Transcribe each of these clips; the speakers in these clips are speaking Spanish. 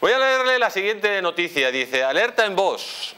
Voy a leerle la siguiente noticia. Dice, alerta en VOX.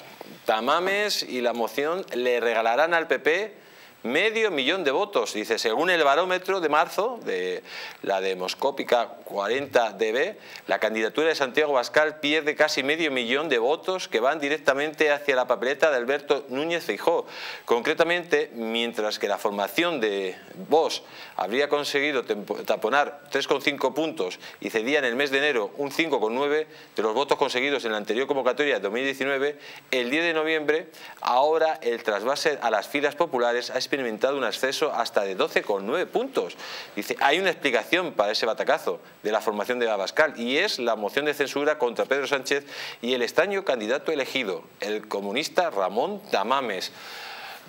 Tamames y la moción le regalarán al PP $500,000 de votos. Dice, según el barómetro de marzo, de la demoscópica 40DB, la candidatura de Santiago Abascal pierde casi $500,000 de votos que van directamente hacia la papeleta de Alberto Núñez Feijóo. Concretamente, mientras que la formación de VOX habría conseguido taponar 3,5 puntos y cedía en el mes de enero un 5,9 de los votos conseguidos en la anterior convocatoria de 2019, el 10 de noviembre, ahora el trasvase a las filas populares ha experimentado un ascenso hasta de 12,9 puntos. Dice, hay una explicación para ese batacazo de la formación de Abascal y es la moción de censura contra Pedro Sánchez y el extraño candidato elegido, el comunista Ramón Tamames.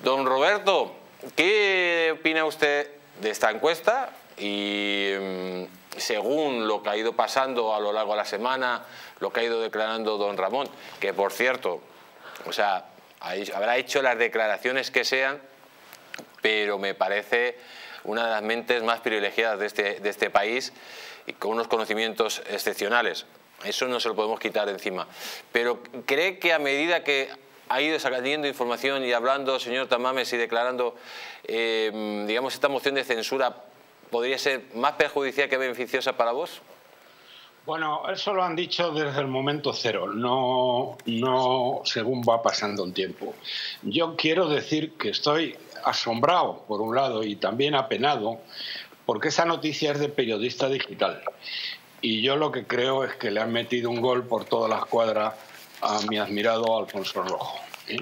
Don Roberto, ¿qué opina usted de esta encuesta? Y según lo que ha ido pasando a lo largo de la semana, lo que ha ido declarando don Ramón, que por cierto, o sea, habrá hecho las declaraciones que sean, pero me parece una de las mentes más privilegiadas de este país y con unos conocimientos excepcionales. Eso no se lo podemos quitar de encima. Pero ¿cree que a medida que ha ido sacando información y hablando, señor Tamames, y declarando, digamos, esta moción de censura podría ser más perjudicial que beneficiosa para vos? Bueno, eso lo han dicho desde el momento cero, no según va pasando un tiempo. Yo quiero decir que estoy asombrado, por un lado, y también apenado, porque esa noticia es de Periodista Digital. Y yo lo que creo es que le han metido un gol por toda la escuadra a mi admirado Alfonso Rojo, ¿eh?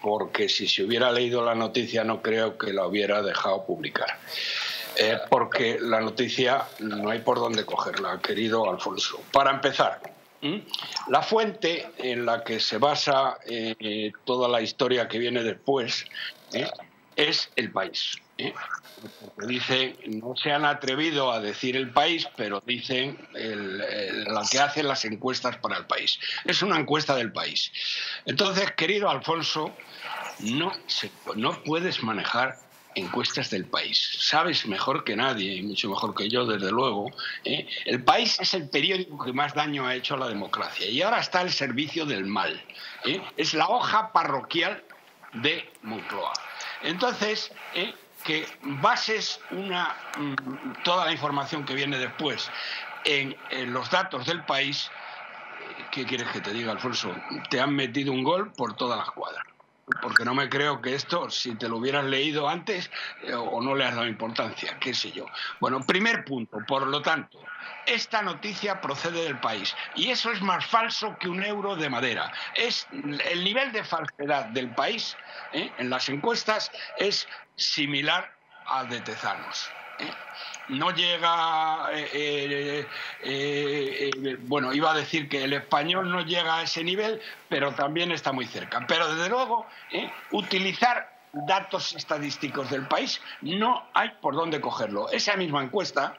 Porque si se hubiera leído la noticia no creo que la hubiera dejado publicar. Porque la noticia no hay por dónde cogerla, querido Alfonso. Para empezar, la fuente en la que se basa toda la historia que viene después es El País. Dice, no se han atrevido a decir El País, pero dicen la que hace las encuestas para El País. Es una encuesta del País. Entonces, querido Alfonso, no puedes manejar encuestas del País. Sabes mejor que nadie, y mucho mejor que yo, desde luego, ¿eh? El País es el periódico que más daño ha hecho a la democracia y ahora está al servicio del mal, ¿eh? Es la hoja parroquial de Moncloa. Entonces, que bases toda la información que viene después en los datos del País, ¿qué quieres que te diga, Alfonso? Te han metido un gol por todas las cuadras. Porque no me creo que esto, si te lo hubieras leído antes o no le has dado importancia, qué sé yo. Bueno, primer punto, por lo tanto, esta noticia procede del País y eso es más falso que un euro de madera. Es el nivel de falsedad del País en las encuestas es similar al de Tezanos. No llega, bueno, iba a decir que El Español no llega a ese nivel, pero también está muy cerca. Pero desde luego, utilizar datos estadísticos del País no hay por dónde cogerlo. Esa misma encuesta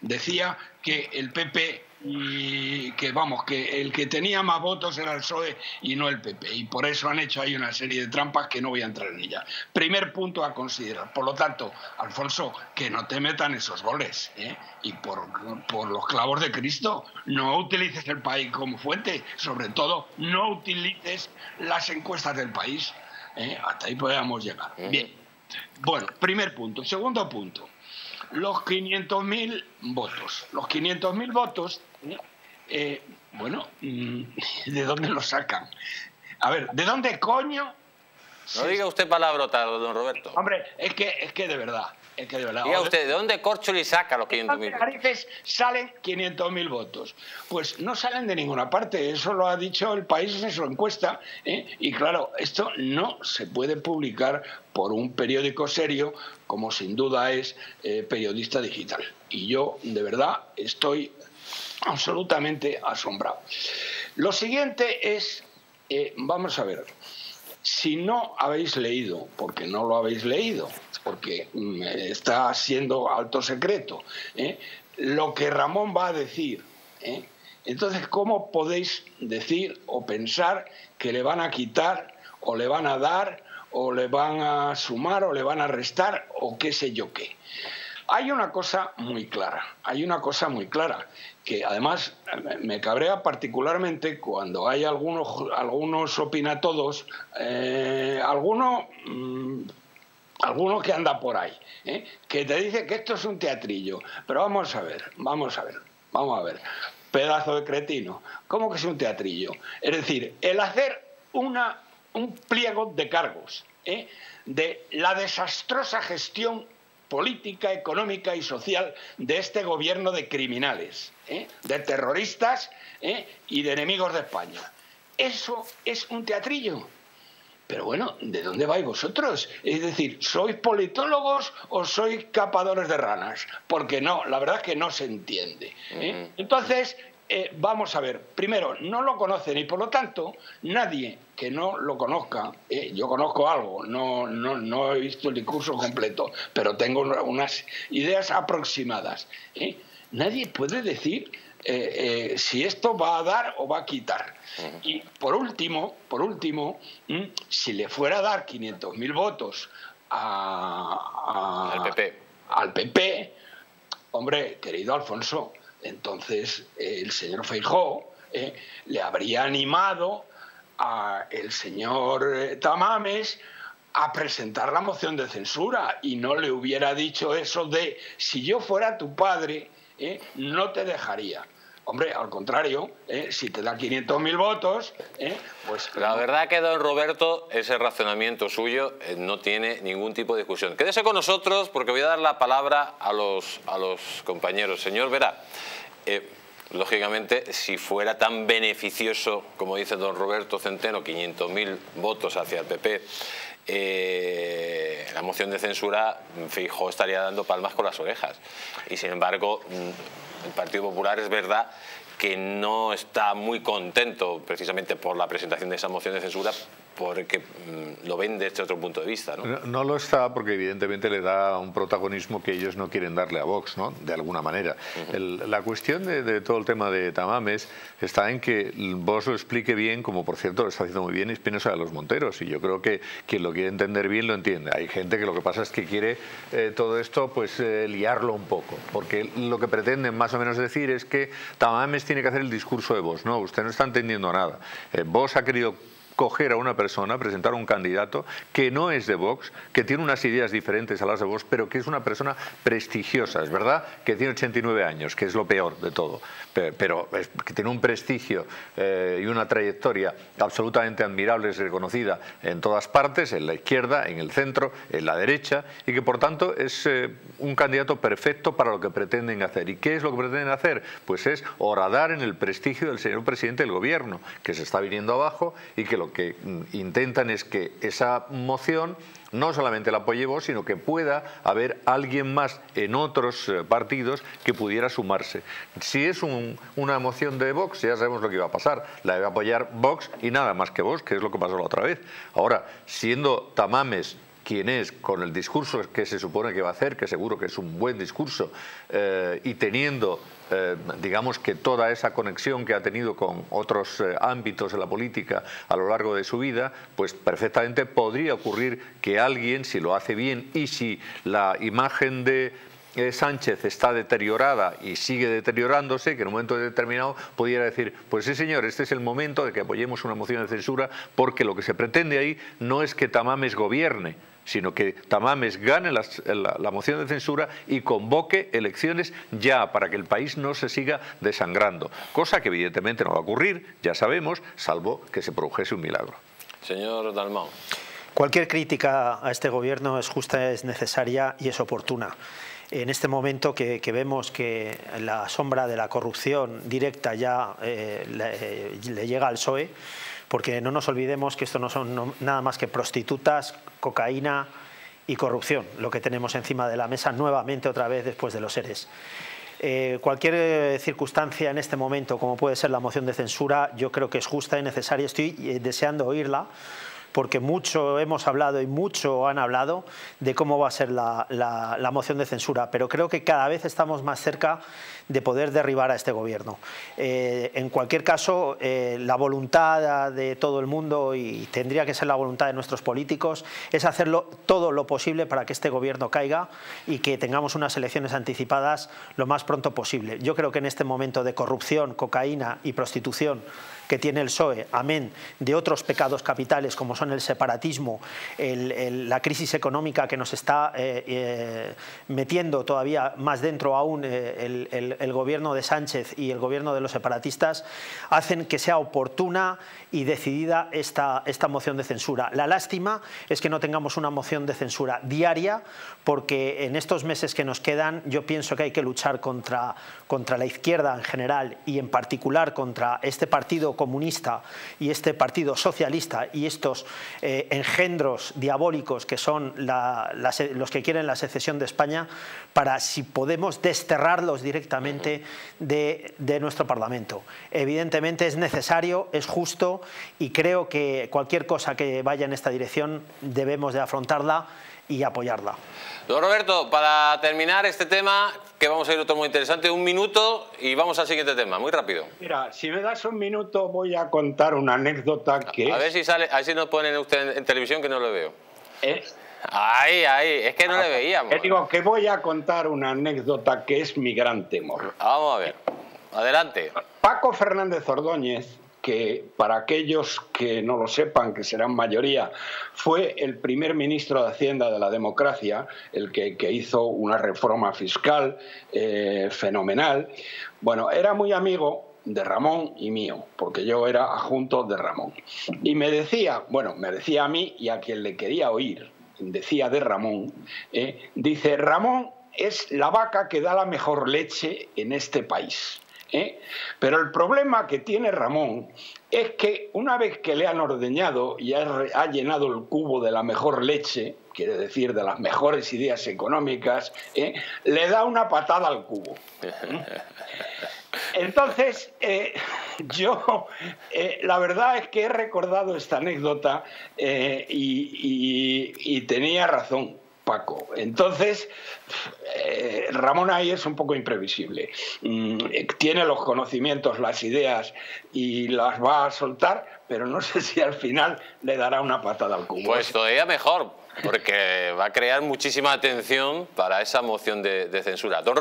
decía que el PP, y que vamos, que el que tenía más votos era el PSOE y no el PP, y por eso han hecho ahí una serie de trampas que no voy a entrar en ellas. Primer punto a considerar. Por lo tanto, Alfonso, que no te metan esos goles, ¿eh? Y por los clavos de Cristo, no utilices El País como fuente, sobre todo no utilices las encuestas del País, ¿eh? Hasta ahí podemos llegar. Bien, bueno, primer punto. Segundo punto, los 500.000 votos. Los 500.000 votos, bueno, ¿de dónde los sacan? A ver, ¿de dónde coño? No diga usted palabrotas, don Roberto. Hombre, es que de verdad. Es que de verdad. Diga usted, ¿de dónde Corchuli saca los 500.000? Narices salen 500.000 votos. Pues no salen de ninguna parte. Eso lo ha dicho El País en su encuesta. Y claro, esto no se puede publicar por un periódico serio, como sin duda es Periodista Digital. Y yo, de verdad, estoy absolutamente asombrado. Lo siguiente es, vamos a ver, si no habéis leído, porque no lo habéis leído, porque está siendo alto secreto, lo que Ramón va a decir, entonces, ¿cómo podéis decir o pensar que le van a quitar o le van a dar o le van a sumar o le van a restar o qué sé yo qué? Hay una cosa muy clara, que además me cabrea particularmente cuando hay algunos opinatodos, algunos que anda por ahí, que te dice que esto es un teatrillo. Pero vamos a ver, pedazo de cretino, ¿cómo que es un teatrillo? Es decir, el hacer un pliego de cargos, de la desastrosa gestión política, económica y social de este gobierno de criminales, de terroristas y de enemigos de España. Eso es un teatrillo. Pero bueno, ¿de dónde vais vosotros? Es decir, ¿sois politólogos o sois capadores de ranas? Porque no, la verdad es que no se entiende. Entonces, vamos a ver, primero, no lo conocen y por lo tanto nadie que no lo conozca, yo conozco algo, no he visto el discurso completo, pero tengo unas ideas aproximadas, nadie puede decir si esto va a dar o va a quitar. Y por último, si le fuera a dar 500.000 votos al PP, hombre, querido Alfonso, entonces el señor Feijóo le habría animado al señor Tamames a presentar la moción de censura y no le hubiera dicho eso de si yo fuera tu padre no te dejaría. Hombre, al contrario, si te da 500.000 votos, pues... La verdad que don Roberto, ese razonamiento suyo no tiene ningún tipo de discusión. Quédese con nosotros porque voy a dar la palabra a los compañeros. Señor Vera, lógicamente, si fuera tan beneficioso, como dice don Roberto Centeno, 500.000 votos hacia el PP, la moción de censura, Feijóo estaría dando palmas con las orejas. Y sin embargo... El Partido Popular es verdad que no está muy contento precisamente por la presentación de esa moción de censura porque lo ven desde otro punto de vista, ¿no? No lo está porque evidentemente le da un protagonismo que ellos no quieren darle a Vox, ¿no? De alguna manera. La cuestión de todo el tema de Tamames está en que Vox lo explique bien, como por cierto lo está haciendo muy bien Espinosa de los Monteros, y yo creo que quien lo quiere entender bien lo entiende. Hay gente que lo que pasa es que quiere todo esto pues liarlo un poco, porque lo que pretenden más o menos decir es que Tamames tiene que hacer el discurso de Vox. No, usted no está entendiendo nada. Vox ha querido coger a una persona, presentar a un candidato que no es de Vox, que tiene unas ideas diferentes a las de Vox, pero que es una persona prestigiosa, es verdad, que tiene 89 años, que es lo peor de todo, pero que tiene un prestigio y una trayectoria absolutamente admirable, es reconocida en todas partes, en la izquierda, en el centro, en la derecha, y que por tanto es un candidato perfecto para lo que pretenden hacer. ¿Y qué es lo que pretenden hacer? Pues es horadar en el prestigio del señor presidente del gobierno, que se está viniendo abajo y que lo que intentan es que esa moción no solamente la apoye Vox, sino que pueda haber alguien más en otros partidos que pudiera sumarse. Si es una moción de Vox, ya sabemos lo que iba a pasar. La iba a apoyar Vox y nada más que Vox, que es lo que pasó la otra vez. Ahora, siendo Tamames quien es, con el discurso que se supone que va a hacer, que seguro que es un buen discurso, y teniendo... digamos que toda esa conexión que ha tenido con otros ámbitos de la política a lo largo de su vida, pues perfectamente podría ocurrir que alguien, si lo hace bien y si la imagen de Sánchez está deteriorada y sigue deteriorándose, que en un momento determinado pudiera decir, pues sí señor, este es el momento de que apoyemos una moción de censura, porque lo que se pretende ahí no es que Tamames gobierne, sino que Tamames gane la moción de censura y convoque elecciones ya, para que el país no se siga desangrando. Cosa que evidentemente no va a ocurrir, ya sabemos, salvo que se produjese un milagro. Señor Dalmau. Cualquier crítica a este gobierno es justa, es necesaria y es oportuna. En este momento que vemos que la sombra de la corrupción directa ya le llega al PSOE, porque no nos olvidemos que esto no son nada más que prostitutas, cocaína y corrupción, lo que tenemos encima de la mesa nuevamente otra vez después de los ERES. Cualquier circunstancia en este momento, como puede ser la moción de censura, yo creo que es justa y necesaria. Estoy deseando oírla, porque mucho hemos hablado y mucho han hablado de cómo va a ser la moción de censura, pero creo que cada vez estamos más cerca de poder derribar a este gobierno. En cualquier caso, la voluntad de todo el mundo, y tendría que ser la voluntad de nuestros políticos, es hacerlo todo lo posible para que este gobierno caiga y que tengamos unas elecciones anticipadas lo más pronto posible. Yo creo que en este momento de corrupción, cocaína y prostitución que tiene el PSOE, amén de otros pecados capitales como son el separatismo, la crisis económica que nos está metiendo todavía más dentro aún el gobierno de Sánchez y el gobierno de los separatistas, hacen que sea oportuna y decidida esta moción de censura. La lástima es que no tengamos una moción de censura diaria, porque en estos meses que nos quedan yo pienso que hay que luchar contra la izquierda en general y en particular contra este partido comunista y este partido socialista y estos engendros diabólicos que son los que quieren la secesión de España, para, si podemos, desterrarlos directamente de nuestro Parlamento. Evidentemente es necesario, es justo, y creo que cualquier cosa que vaya en esta dirección debemos de afrontarla y apoyarla. Don Roberto, para terminar este tema, que vamos a ir a otro muy interesante, un minuto y vamos al siguiente tema, muy rápido. Mira, si me das un minuto voy a contar una anécdota que... A ver si sale, a ver si nos ponen usted en televisión, que no lo veo. Ahí, es que no le veíamos. Digo que voy a contar una anécdota que es mi gran temor. Vamos a ver, adelante. Paco Fernández Ordóñez, que para aquellos que no lo sepan, que serán mayoría, fue el primer ministro de Hacienda de la democracia, el que hizo una reforma fiscal fenomenal. Bueno, era muy amigo de Ramón y mío, porque yo era adjunto de Ramón. Y me decía, bueno, me decía a mí y a quien le quería oír, decía de Ramón, dice, Ramón es la vaca que da la mejor leche en este país. Pero el problema que tiene Ramón es que una vez que le han ordeñado y ha llenado el cubo de la mejor leche, quiere decir de las mejores ideas económicas, le da una patada al cubo. Entonces, yo la verdad es que he recordado esta anécdota y tenía razón Paco. Entonces, Ramón ahí es un poco imprevisible. Tiene los conocimientos, las ideas y las va a soltar, pero no sé si al final le dará una patada al cubo. Pues todavía mejor, porque va a crear muchísima atención para esa moción de censura.